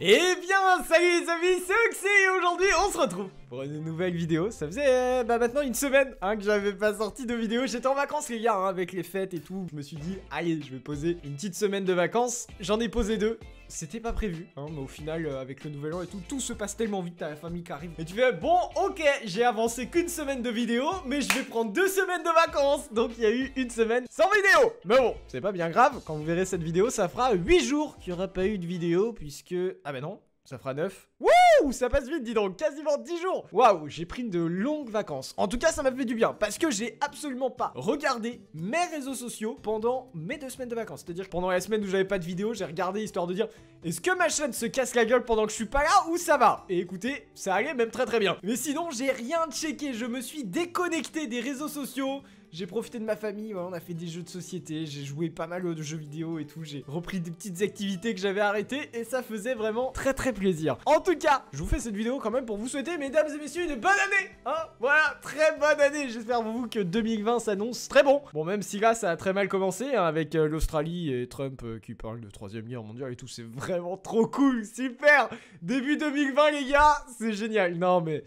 Eh bien, salut les amis, c'est Oxy et aujourd'hui on se retrouve pour une nouvelle vidéo. Ça faisait maintenant une semaine que j'avais pas sorti de vidéo. J'étais en vacances les gars, avec les fêtes et tout. Je me suis dit, allez, je vais poser une petite semaine de vacances. J'en ai posé deux. C'était pas prévu, mais au final, avec le nouvel an et tout, tout se passe tellement vite, t'as la famille qui arrive. Et tu fais, bon, ok, j'ai avancé qu'une semaine de vidéo, mais je vais prendre 2 semaines de vacances. Donc, il y a eu une semaine sans vidéo. Mais bon, c'est pas bien grave. Quand vous verrez cette vidéo, ça fera 8 jours qu'il n'y aura pas eu de vidéo, puisque... Ah bah non, ça fera 9. Wouh, ça passe vite, dis donc, quasiment 10 jours. Waouh, j'ai pris de longues vacances. En tout cas, ça m'a fait du bien, parce que j'ai absolument pas regardé mes réseaux sociaux pendant mes 2 semaines de vacances. C'est-à-dire que pendant la semaine où j'avais pas de vidéo, j'ai regardé histoire de dire, est-ce que ma chaîne se casse la gueule pendant que je suis pas là ou ça va? Et écoutez, ça allait même très très bien. Mais sinon, j'ai rien checké, je me suis déconnecté des réseaux sociaux. J'ai profité de ma famille, voilà, on a fait des jeux de société, j'ai joué pas mal de jeux vidéo et tout, j'ai repris des petites activités que j'avais arrêtées et ça faisait vraiment très très plaisir. En tout cas, je vous fais cette vidéo quand même pour vous souhaiter, mesdames et messieurs, une bonne année, voilà, très bonne année. J'espère vous que 2020 s'annonce très bon. Bon, même si là, ça a très mal commencé, avec l'Australie et Trump qui parle de 3e guerre mondiale et tout, c'est vraiment trop cool, super. Début 2020 les gars, c'est génial. Non mais...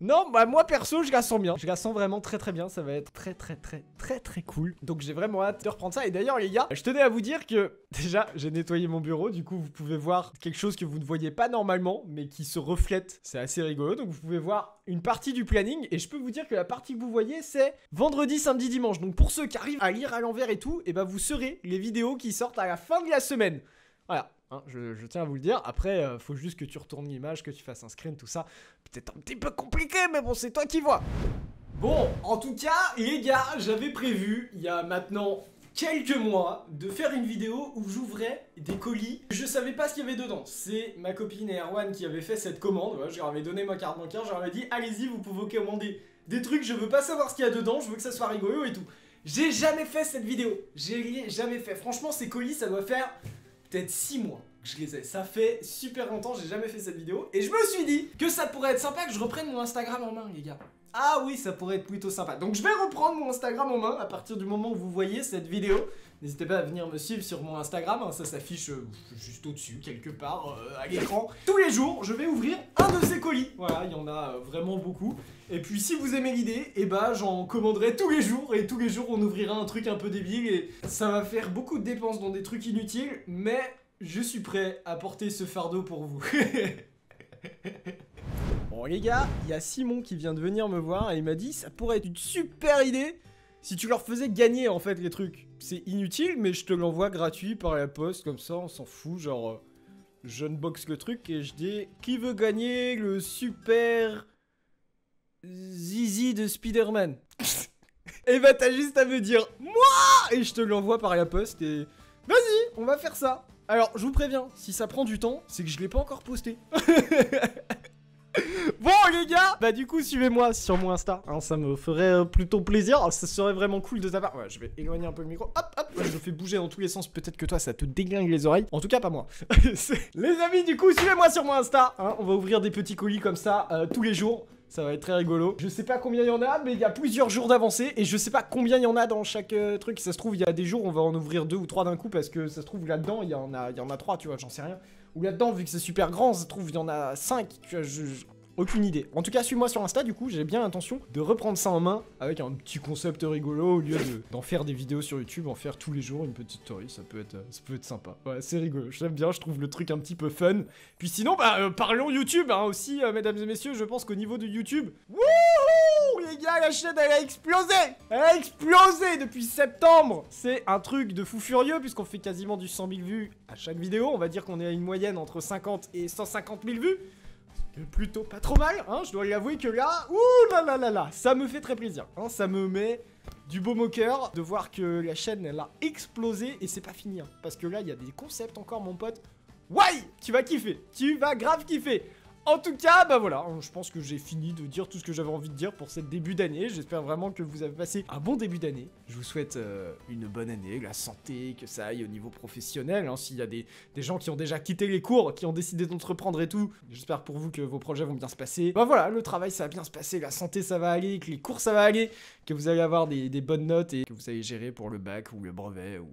Non, bah moi perso je la sens bien, je la sens vraiment très très bien, ça va être très très très très très cool. Donc j'ai vraiment hâte de reprendre ça. Et d'ailleurs les gars, je tenais à vous dire que déjà j'ai nettoyé mon bureau, du coup vous pouvez voir quelque chose que vous ne voyez pas normalement mais qui se reflète, c'est assez rigolo. Donc vous pouvez voir une partie du planning et je peux vous dire que la partie que vous voyez c'est vendredi, samedi, dimanche. Donc pour ceux qui arrivent à lire à l'envers et tout, et bah vous serez les vidéos qui sortent à la fin de la semaine. Voilà. Je tiens à vous le dire, après faut juste que tu retournes l'image, que tu fasses un screen, tout ça. Peut-être un petit peu compliqué mais bon c'est toi qui vois. Bon, en tout cas les gars, j'avais prévu il y a maintenant quelques mois de faire une vidéo où j'ouvrais des colis. Je savais pas ce qu'il y avait dedans. C'est ma copine et Erwan qui avaient fait cette commande. Je leur avais donné ma carte bancaire, je leur avais dit allez-y, vous pouvez commander des trucs, je veux pas savoir ce qu'il y a dedans, je veux que ça soit rigolo et tout. J'ai jamais fait cette vidéo, j'ai jamais fait. Franchement ces colis ça doit faire... peut-être 6 mois que je les ai, ça fait super longtemps, j'ai jamais fait cette vidéo. Et je me suis dit que ça pourrait être sympa que je reprenne mon Instagram en main les gars. Ah oui, ça pourrait être plutôt sympa. Donc je vais reprendre mon Instagram en main à partir du moment où vous voyez cette vidéo. N'hésitez pas à venir me suivre sur mon Instagram, ça s'affiche juste au-dessus, quelque part, à l'écran. Tous les jours, je vais ouvrir un de ces colis. Voilà, il y en a vraiment beaucoup. Et puis si vous aimez l'idée, eh ben, j'en commanderai tous les jours. Et tous les jours, on ouvrira un truc un peu débile. Et ça va faire beaucoup de dépenses dans des trucs inutiles. Mais je suis prêt à porter ce fardeau pour vous. Bon les gars, il y a Simon qui vient de venir me voir et il m'a dit ça pourrait être une super idée si tu leur faisais gagner en fait les trucs. C'est inutile mais je te l'envoie gratuit par la poste comme ça on s'en fout, genre j'unbox le truc et je dis qui veut gagner le super zizi de Spider-Man. Et bah t'as juste à me dire moi et je te l'envoie par la poste et vas-y on va faire ça. Alors je vous préviens, si ça prend du temps c'est que je l'ai pas encore posté. Bon les gars, bah du coup suivez-moi sur mon Insta, ça me ferait plutôt plaisir, ça serait vraiment cool de ta part. Ouais, je vais éloigner un peu le micro, hop hop, ouais, je fais bouger dans tous les sens, peut-être que toi ça te déglingue les oreilles, en tout cas pas moi. Les amis du coup suivez-moi sur mon Insta, on va ouvrir des petits colis comme ça tous les jours, ça va être très rigolo. Je sais pas combien il y en a mais il y a plusieurs jours d'avancée et je sais pas combien il y en a dans chaque truc, ça se trouve il y a des jours on va en ouvrir 2 ou 3 d'un coup parce que ça se trouve là-dedans il y en a 3 tu vois, j'en sais rien. Ou là-dedans, vu que c'est super grand, ça se trouve, il y en a 5, tu vois, aucune idée. En tout cas, suis-moi sur Insta, du coup, j'ai bien l'intention de reprendre ça en main avec un petit concept rigolo au lieu d'en faire des vidéos sur YouTube, en faire tous les jours une petite story, ça peut être sympa. Ouais, c'est rigolo, j'aime bien, je trouve le truc un petit peu fun. Puis sinon, bah, parlons YouTube aussi, mesdames et messieurs, je pense qu'au niveau de YouTube... Wouhou les gars, la chaîne, elle a explosé! Elle a explosé depuis septembre! C'est un truc de fou furieux, puisqu'on fait quasiment du 100 000 vues à chaque vidéo, on va dire qu'on est à une moyenne entre 50 et 150 000 vues. Plutôt pas trop mal, je dois l'avouer que là, ouh là là là là, ça me fait très plaisir, ça me met du baume au cœur de voir que la chaîne elle a explosé et c'est pas fini, parce que là il y a des concepts encore mon pote, ouais, tu vas kiffer, tu vas grave kiffer. En tout cas, bah voilà, je pense que j'ai fini de dire tout ce que j'avais envie de dire pour cette début d'année. J'espère vraiment que vous avez passé un bon début d'année. Je vous souhaite une bonne année, la santé, que ça aille au niveau professionnel. S'il y a des gens qui ont déjà quitté les cours, qui ont décidé d'entreprendre et tout, j'espère pour vous que vos projets vont bien se passer. Bah voilà, le travail ça va bien se passer, la santé ça va aller, que les cours ça va aller, que vous allez avoir des bonnes notes et que vous allez gérer pour le bac ou le brevet ou...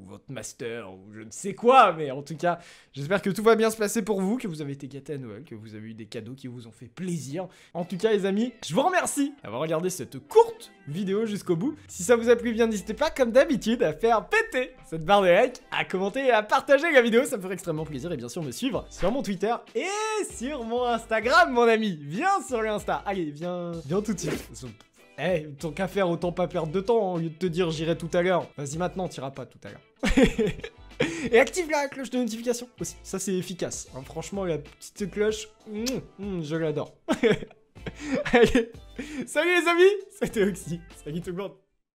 ou votre master, ou je ne sais quoi, mais en tout cas, j'espère que tout va bien se passer pour vous, que vous avez été gâtés à Noël, que vous avez eu des cadeaux qui vous ont fait plaisir. En tout cas, les amis, je vous remercie d'avoir regardé cette courte vidéo jusqu'au bout. Si ça vous a plu, bien n'hésitez pas, comme d'habitude, à faire péter cette barre de like, à commenter et à partager la vidéo, ça me ferait extrêmement plaisir, et bien sûr, me suivre sur mon Twitter et sur mon Instagram, mon ami. Viens sur l'Insta, allez, viens tout de suite. Eh, hey, tant qu'à faire, autant pas perdre de temps, hein, au lieu de te dire j'irai tout à l'heure. Vas-y maintenant, t'iras pas tout à l'heure. Et active la cloche de notification aussi, ça c'est efficace. Hein, franchement, la petite cloche, je l'adore. Allez, salut les amis, c'était Oxy. Salut tout le monde.